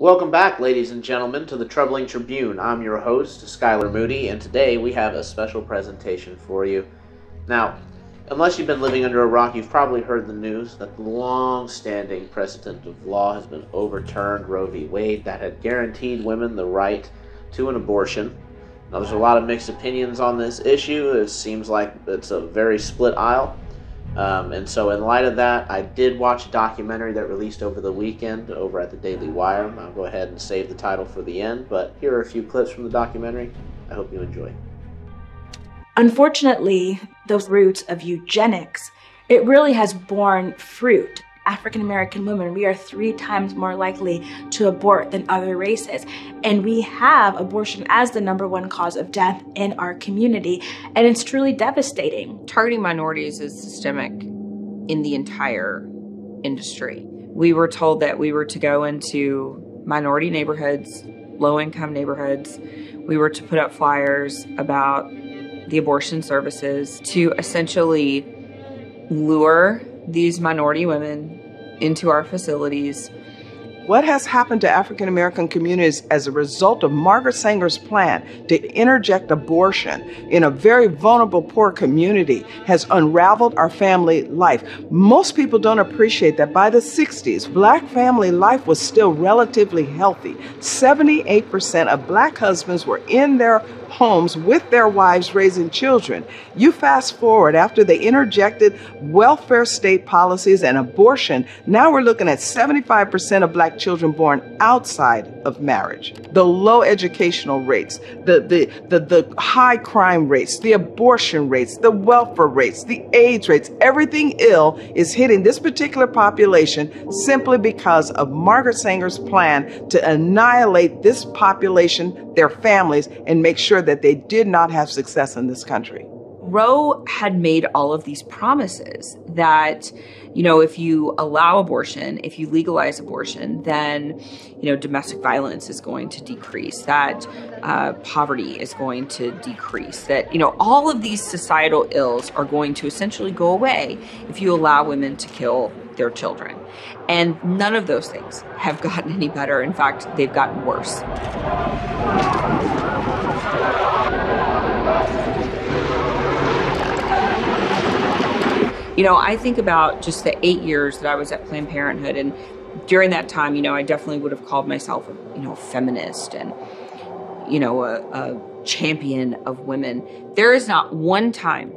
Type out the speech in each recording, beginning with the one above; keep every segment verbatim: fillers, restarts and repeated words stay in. Welcome back, ladies and gentlemen, to the Troubling Tribune. I'm your host, Skylar Moody, and today we have a special presentation for you. Now, unless you've been living under a rock, you've probably heard the news that the long-standing precedent of law has been overturned, Roe v. Wade, that had guaranteed women the right to an abortion. Now, there's a lot of mixed opinions on this issue. It seems like it's a very split aisle. Um, and so in light of that, I did watch a documentary that released over the weekend over at the Daily Wire. I'll go ahead and save the title for the end, but here are a few clips from the documentary. I hope you enjoy. Unfortunately, those roots of eugenics, it really has borne fruit. African-American women, we are three times more likely to abort than other races. And we have abortion as the number one cause of death in our community. And it's truly devastating. Targeting minorities is systemic in the entire industry. We were told that we were to go into minority neighborhoods, low-income neighborhoods. We were to put up flyers about the abortion services to essentially lure these minority women into our facilities. What has happened to African-American communities as a result of Margaret Sanger's plan to interject abortion in a very vulnerable, poor community has unraveled our family life. Most people don't appreciate that by the sixties, Black family life was still relatively healthy. seventy-eight percent of Black husbands were in their homes with their wives raising children. You fast forward after they interjected welfare state policies and abortion, now we're looking at seventy-five percent of Black children born outside of marriage. The low educational rates, the, the, the, the high crime rates, the abortion rates, the welfare rates, the AIDS rates, everything ill is hitting this particular population simply because of Margaret Sanger's plan to annihilate this population, their families, and make sure that they did not have success in this country. Roe had made all of these promises that, you know, if you allow abortion, if you legalize abortion, then, you know, domestic violence is going to decrease, that uh, poverty is going to decrease, that, you know, all of these societal ills are going to essentially go away if you allow women to kill their children. And none of those things have gotten any better. In fact, they've gotten worse. You know, I think about just the eight years that I was at Planned Parenthood, and during that time, you know, I definitely would have called myself, you know, a feminist and, you know, a, a champion of women. There is not one time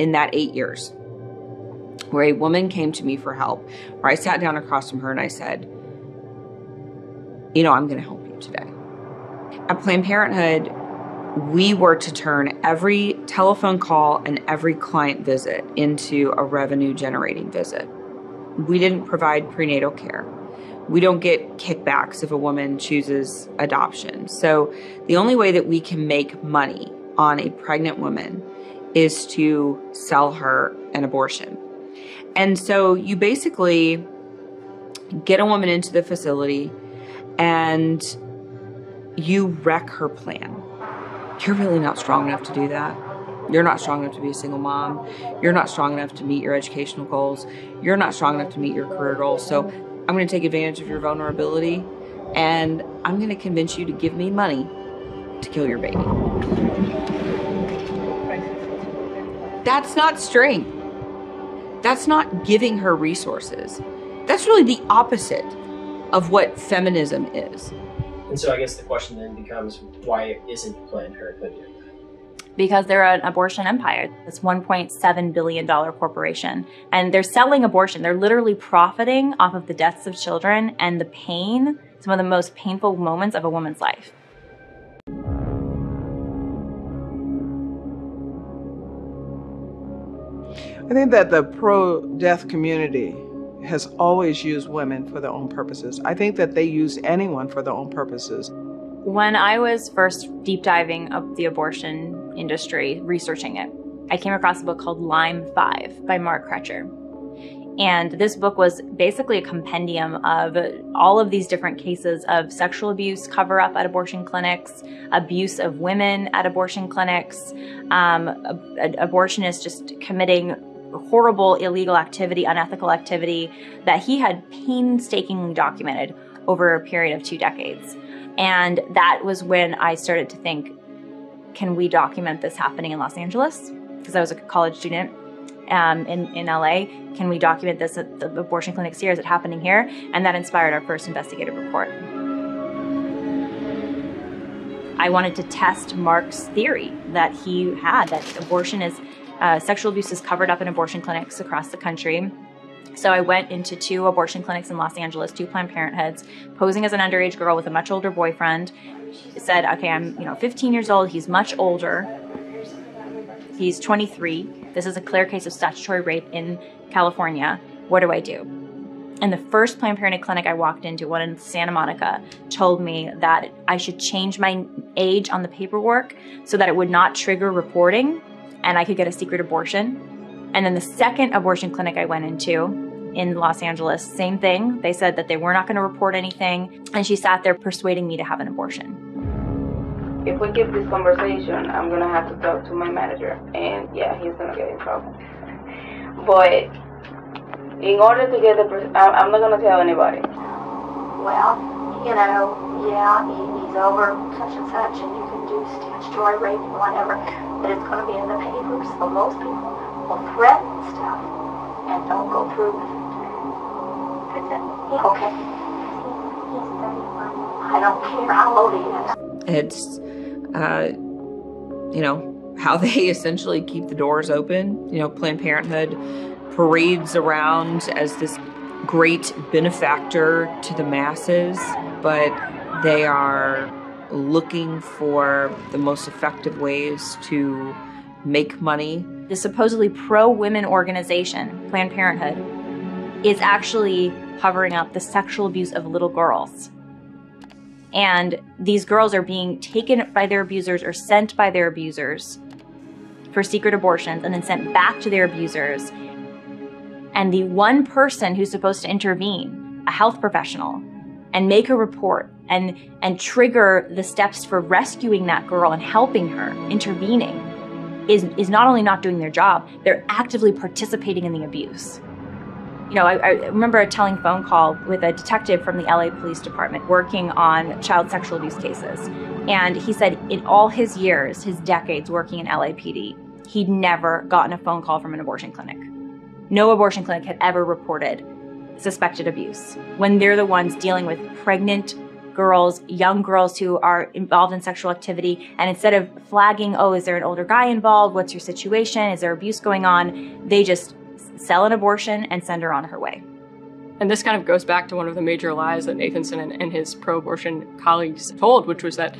in that eight years where a woman came to me for help, where I sat down across from her and I said, you know, I'm going to help you today. At Planned Parenthood, we were to turn every telephone call and every client visit into a revenue generating visit. We didn't provide prenatal care. We don't get kickbacks if a woman chooses adoption. So the only way that we can make money on a pregnant woman is to sell her an abortion. And so you basically get a woman into the facility and you wreck her plan. You're really not strong enough to do that. You're not strong enough to be a single mom. You're not strong enough to meet your educational goals. You're not strong enough to meet your career goals. So I'm gonna take advantage of your vulnerability and I'm gonna convince you to give me money to kill your baby. That's not strength. That's not giving her resources. That's really the opposite of what feminism is. And so I guess the question then becomes, why isn't Planned Parenthood doing that? Because they're an abortion empire. It's one point seven billion dollar corporation. And they're selling abortion. They're literally profiting off of the deaths of children and the pain, some of the most painful moments of a woman's life. I think that the pro-death community has always used women for their own purposes. I think that they use anyone for their own purposes. When I was first deep diving up the abortion industry, researching it, I came across a book called Lime Five by Mark Crutcher. And this book was basically a compendium of all of these different cases of sexual abuse, cover up at abortion clinics, abuse of women at abortion clinics, um, abortionists just committing horrible illegal activity, unethical activity that he had painstakingly documented over a period of two decades. And that was when I started to think, can we document this happening in Los Angeles? Because I was a college student um, in, in L A. Can we document this at the abortion clinics here? Is it happening here? And that inspired our first investigative report. I wanted to test Mark's theory that he had, that abortion is, uh, sexual abuse is covered up in abortion clinics across the country. So I went into two abortion clinics in Los Angeles, two Planned Parenthoods, posing as an underage girl with a much older boyfriend. She said, okay, I'm, you know, fifteen years old, he's much older, he's twenty-three, this is a clear case of statutory rape in California, what do I do? And the first Planned Parenthood clinic I walked into, one in Santa Monica, told me that I should change my age on the paperwork so that it would not trigger reporting and I could get a secret abortion. And then the second abortion clinic I went into in Los Angeles, same thing. They said that they were not going to report anything. And she sat there persuading me to have an abortion. If we keep this conversation, I'm going to have to talk to my manager. And yeah, he's going to get in trouble. But in order to get the, I'm not going to tell anybody. Well, you know, yeah, he's over such and such, and you can do statutory rape and whatever, but it's going to be in the papers, so most people will threaten stuff and don't go through with it. But then, okay. He's thirty-one. I don't care how old he is. It's, uh, you know, how they essentially keep the doors open. You know, Planned Parenthood parades around as this great benefactor to the masses, but they are looking for the most effective ways to make money. The supposedly pro-women organization, Planned Parenthood, is actually covering up the sexual abuse of little girls. And these girls are being taken by their abusers or sent by their abusers for secret abortions and then sent back to their abusers. And the one person who's supposed to intervene, a health professional, and make a report and, and trigger the steps for rescuing that girl and helping her, intervening, is, is not only not doing their job, they're actively participating in the abuse. You know, I, I remember a telling phone call with a detective from the L A Police Department working on child sexual abuse cases. And he said in all his years, his decades working in L A P D, he'd never gotten a phone call from an abortion clinic. No abortion clinic had ever reported suspected abuse when they're the ones dealing with pregnant girls, young girls who are involved in sexual activity. And instead of flagging, oh, is there an older guy involved? What's your situation? Is there abuse going on? They just sell an abortion and send her on her way. And this kind of goes back to one of the major lies that Nathanson and, and his pro-abortion colleagues told, which was that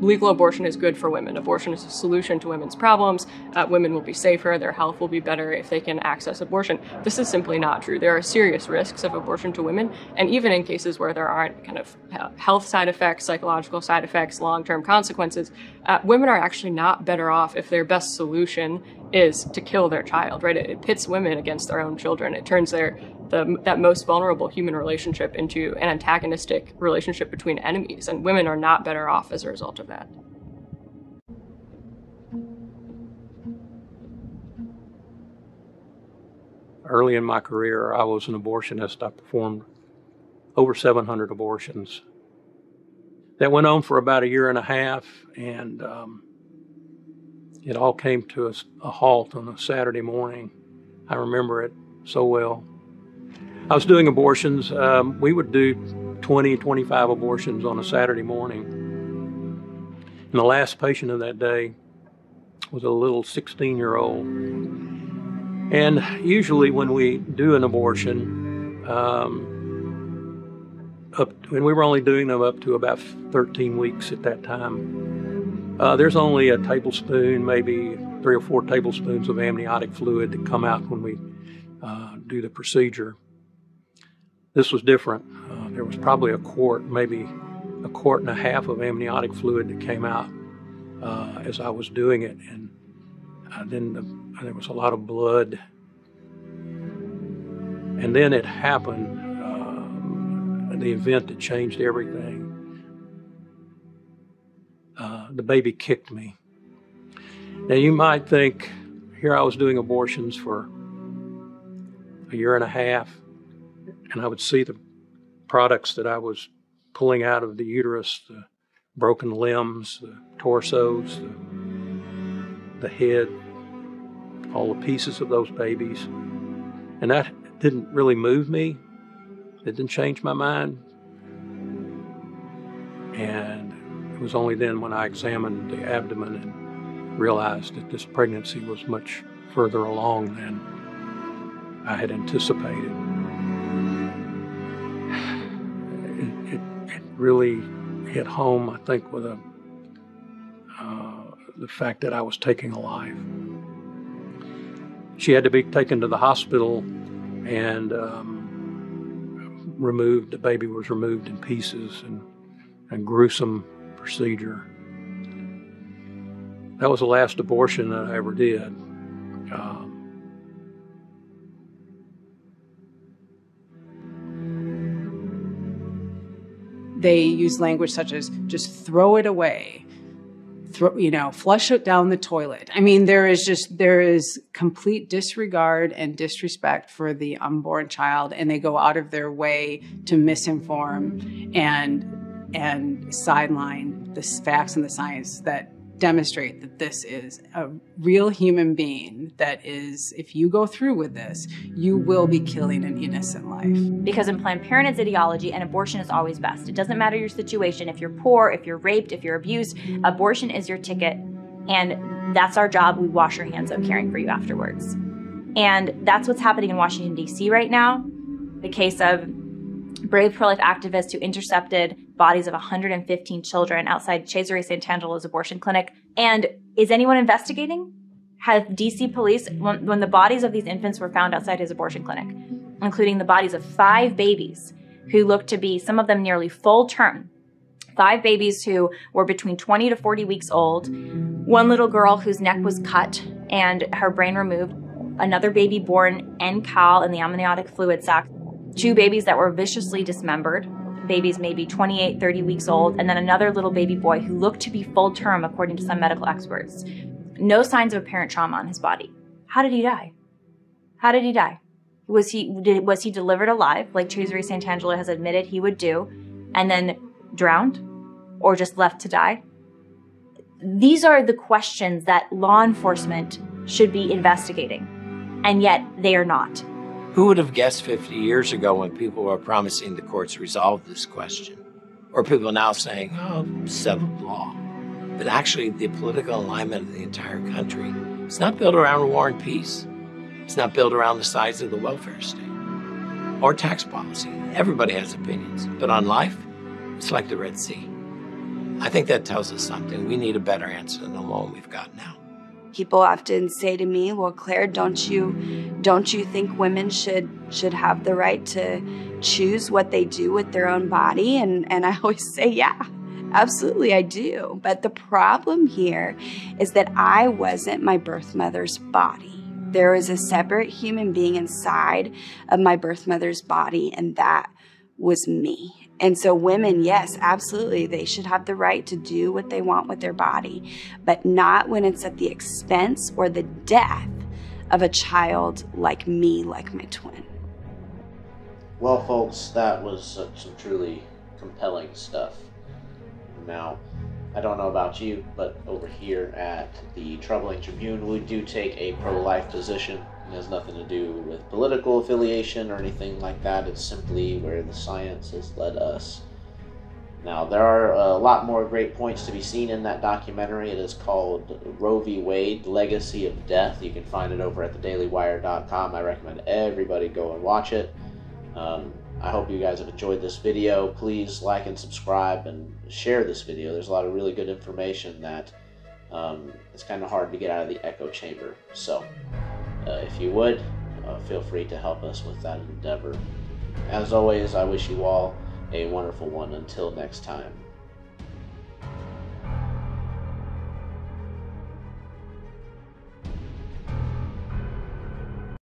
legal abortion is good for women. Abortion is a solution to women's problems. Uh, women will be safer. Their health will be better if they can access abortion. This is simply not true. There are serious risks of abortion to women. And even in cases where there aren't kind of health side effects, psychological side effects, long-term consequences, uh, women are actually not better off if their best solution is to kill their child, right? It, it pits women against their own children. It turns their The, that most vulnerable human relationship into an antagonistic relationship between enemies, and women are not better off as a result of that. Early in my career, I was an abortionist. I performed over seven hundred abortions. That went on for about a year and a half, and um, it all came to a, a halt on a Saturday morning. I remember it so well. I was doing abortions. Um, we would do twenty, twenty-five abortions on a Saturday morning. And the last patient of that day was a little sixteen-year-old. And usually when we do an abortion, um, up, and we were only doing them up to about thirteen weeks at that time, uh, there's only a tablespoon, maybe three or four tablespoons of amniotic fluid that come out when we uh, do the procedure. This was different. Uh, there was probably a quart, maybe a quart and a half of amniotic fluid that came out uh, as I was doing it. And uh, then the, there was a lot of blood. And then it happened, uh, the event that changed everything. Uh, the baby kicked me. Now you might think, here I was doing abortions for a year and a half, and I would see the products that I was pulling out of the uterus, the broken limbs, the torsos, the, the head, all the pieces of those babies. And that didn't really move me. It didn't change my mind. And it was only then when I examined the abdomen and realized that this pregnancy was much further along than I had anticipated. It, it, it really hit home, I think, with a, uh, the fact that I was taking a life. She had to be taken to the hospital and um, removed. The baby was removed in pieces, and a gruesome procedure. That was the last abortion that I ever did. Um, they use language such as just throw it away. Throw, you know, flush it down the toilet. I mean, there is just, there is complete disregard and disrespect for the unborn child, and they go out of their way to misinform and, and sideline the facts and the science that demonstrate that this is a real human being that is, if you go through with this, you will be killing an innocent life. Because in Planned Parenthood's ideology, an abortion is always best. It doesn't matter your situation. If you're poor, if you're raped, if you're abused, abortion is your ticket, and that's our job. We wash our hands of caring for you afterwards. And that's what's happening in Washington, D C right now. The case of brave pro-life activists who intercepted bodies of one hundred fifteen children outside Cesare Santangelo's abortion clinic. And is anyone investigating? Have D C police, when, when the bodies of these infants were found outside his abortion clinic, including the bodies of five babies who looked to be, some of them nearly full term, five babies who were between twenty to forty weeks old, one little girl whose neck was cut and her brain removed, another baby born en-cal in the amniotic fluid sac, two babies that were viciously dismembered, babies maybe twenty-eight, thirty weeks old, and then another little baby boy who looked to be full term, according to some medical experts. No signs of apparent trauma on his body. How did he die? How did he die? Was he, did, was he delivered alive, like Cesare Santangelo has admitted he would do, and then drowned or just left to die? These are the questions that law enforcement should be investigating, and yet they are not. Who would have guessed fifty years ago when people were promising the courts resolve this question? Or people now saying, oh, settled law. But actually, the political alignment of the entire country is not built around war and peace. It's not built around the size of the welfare state or tax policy. Everybody has opinions. But on life, it's like the Red Sea. I think that tells us something. We need a better answer than the one we've got now. People often say to me, well, Claire, don't you, don't you think women should should have the right to choose what they do with their own body? And, and I always say, yeah, absolutely I do. But the problem here is that I wasn't my birth mother's body. There was a separate human being inside of my birth mother's body, and that was me. And so women, yes, absolutely, they should have the right to do what they want with their body, but not when it's at the expense or the death of a child like me, like my twin. Well, folks, that was uh, some truly compelling stuff. Now, I don't know about you, but over here at the Troubling Tribune, we do take a pro-life position. It has nothing to do with political affiliation or anything like that. It's simply where the science has led us. Now, there are a lot more great points to be seen in that documentary. It is called Roe v. Wade, Legacy of Death. You can find it over at the daily wire dot com. I recommend everybody go and watch it. Um, I hope you guys have enjoyed this video. Please like and subscribe and share this video. There's a lot of really good information that um, it's kind of hard to get out of the echo chamber. So. Uh, if you would, uh, feel free to help us with that endeavor. As always, I wish you all a wonderful one. Until next time.